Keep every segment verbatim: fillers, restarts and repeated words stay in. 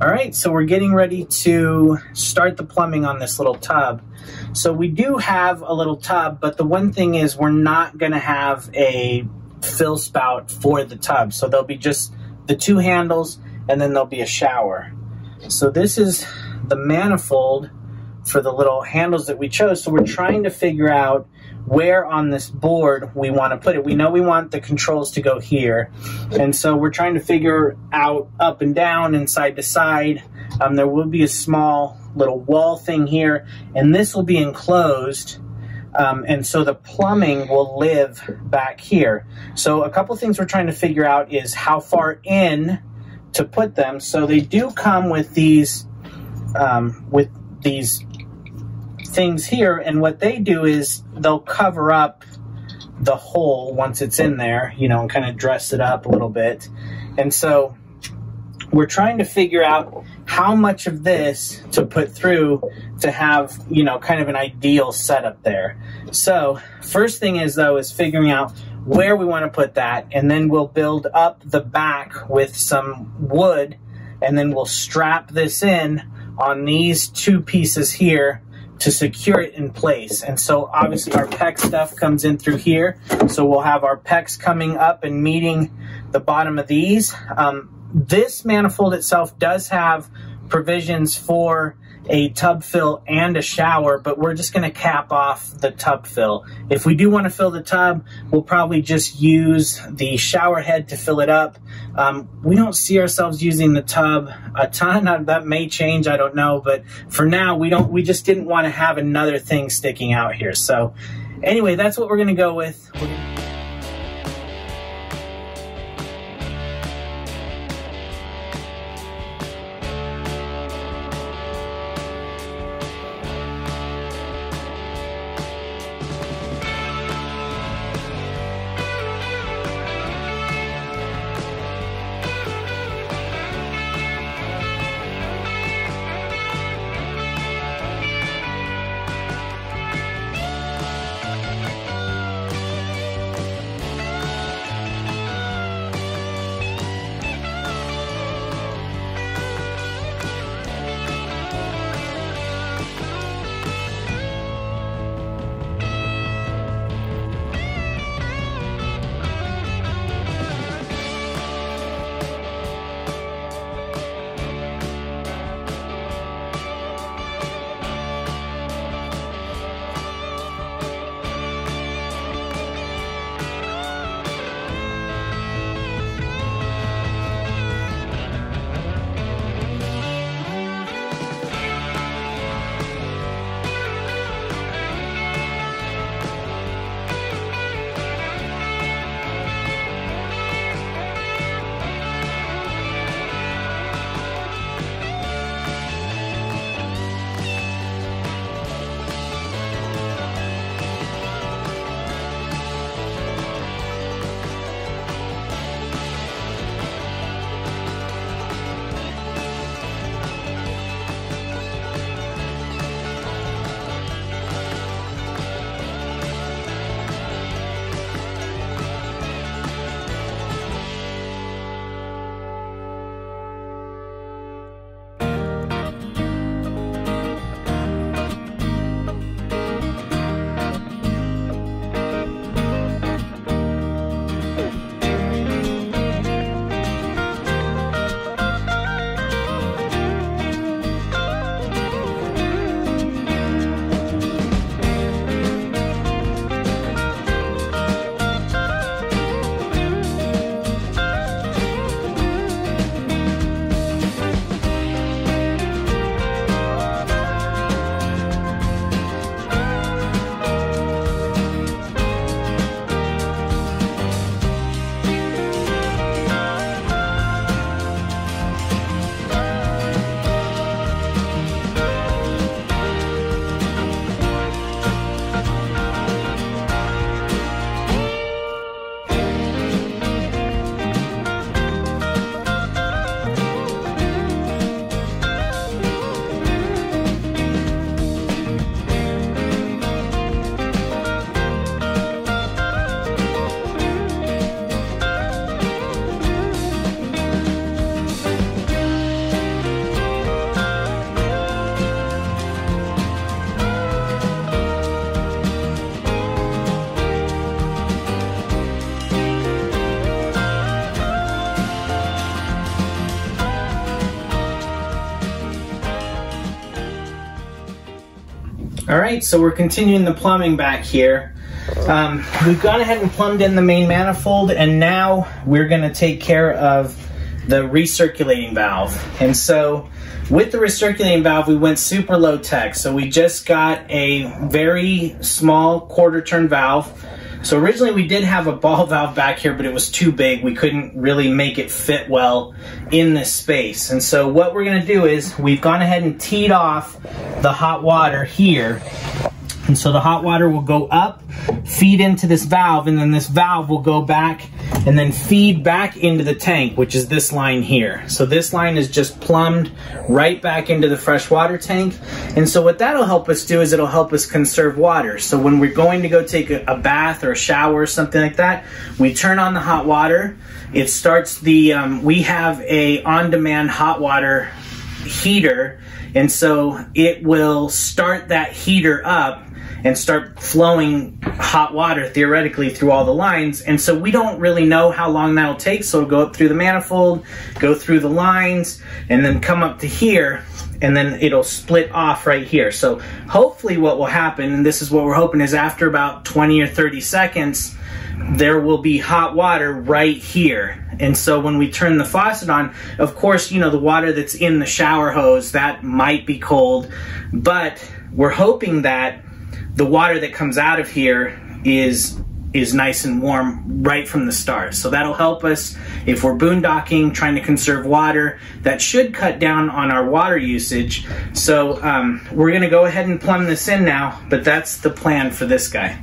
All right, so we're getting ready to start the plumbing on this little tub. So we do have a little tub, but the one thing is we're not gonna have a fill spout for the tub. So there'll be just the two handles and then there'll be a shower. So this is the manifold for the little handles that we chose. So we're trying to figure out where on this board we want to put it. We know we want the controls to go here, and so we're trying to figure out up and down and side to side. Um, there will be a small little wall thing here, and this will be enclosed, um, and so the plumbing will live back here. So a couple things we're trying to figure out is how far in to put them. So they do come with these um, with these things here, and what they do is they'll cover up the hole once it's in there, you know, and kind of dress it up a little bit. And so we're trying to figure out how much of this to put through to have, you know, kind of an ideal setup there. So first thing is though is figuring out where we want to put that, and then we'll build up the back with some wood, and then we'll strap this in on these two pieces here to secure it in place. And so obviously our PEX stuff comes in through here. So we'll have our PEX coming up and meeting the bottom of these. Um, this manifold itself does have provisions for a tub fill and a shower, but we're just gonna cap off the tub fill. If we do wanna fill the tub, we'll probably just use the shower head to fill it up. Um, we don't see ourselves using the tub a ton. That may change, I don't know, but for now, we don't. We just didn't wanna have another thing sticking out here. So anyway, that's what we're gonna go with. All right, so we're continuing the plumbing back here. Um, we've gone ahead and plumbed in the main manifold, and now we're gonna take care of the recirculating valve. And so with the recirculating valve, we went super low tech. So we just got a very small quarter turn valve. So originally we did have a ball valve back here, but it was too big. We couldn't really make it fit well in this space. And so what we're gonna do is we've gone ahead and teed off the hot water here. And so the hot water will go up, feed into this valve, and then this valve will go back and then feed back into the tank, which is this line here. So this line is just plumbed right back into the freshwater tank. And so what that'll help us do is it'll help us conserve water. So when we're going to go take a, a bath or a shower or something like that, we turn on the hot water. It starts the, um, we have a on-demand hot water heater, and so it will start that heater up and start flowing hot water theoretically through all the lines. And so we don't really know how long that'll take. So it'll go up through the manifold, go through the lines, and then come up to here, and then it'll split off right here. So hopefully what will happen, and this is what we're hoping, is after about twenty or thirty seconds, there will be hot water right here. And so when we turn the faucet on, of course, you know, the water that's in the shower hose, that might be cold, but we're hoping that the water that comes out of here is is nice and warm right from the start. So that'll help us if we're boondocking, trying to conserve water. That should cut down on our water usage. So um, we're gonna go ahead and plumb this in now, but that's the plan for this guy.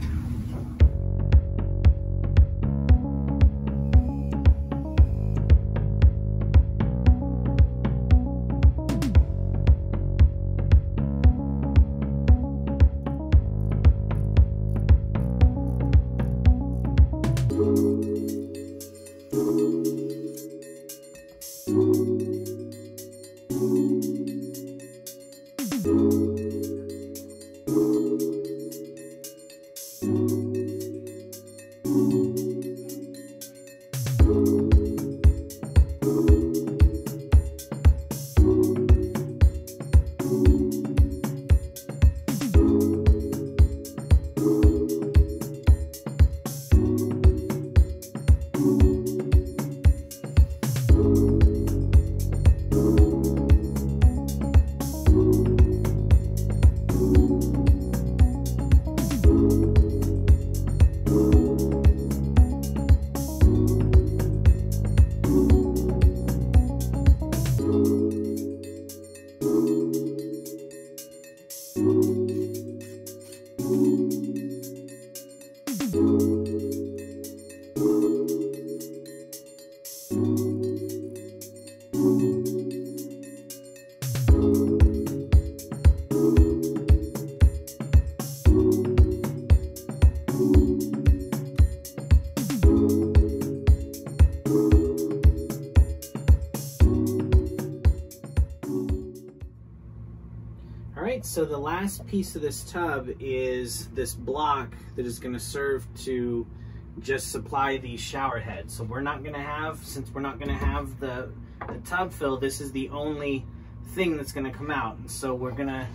So the last piece of this tub is this block that is going to serve to just supply the shower head. So we're not going to have, since we're not going to have the, the tub fill, this is the only thing that's going to come out. And so we're going to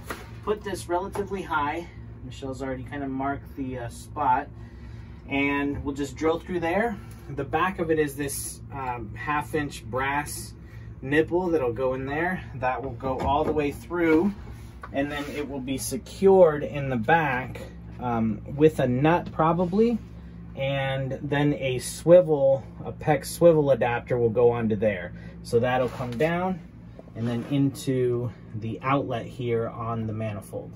put this relatively high. Michelle's already kind of marked the uh, spot, and we'll just drill through there. The back of it is this um, half inch brass nipple that'll go in there. That will go all the way through, and then it will be secured in the back um, with a nut probably, and then a swivel, a PEX swivel adapter will go onto there. So that'll come down and then into the outlet here on the manifold.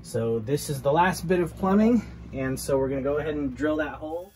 So this is the last bit of plumbing, and so we're gonna go ahead and drill that hole.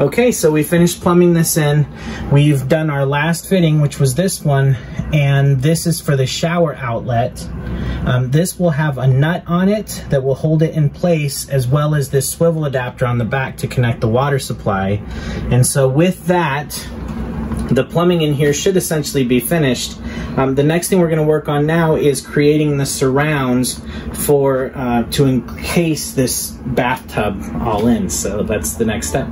Okay, so we finished plumbing this in. We've done our last fitting, which was this one, and this is for the shower outlet. Um, this will have a nut on it that will hold it in place, as well as this swivel adapter on the back to connect the water supply. And so with that, the plumbing in here should essentially be finished. Um, the next thing we're going to work on now is creating the surrounds for uh, to encase this bathtub all in. So that's the next step.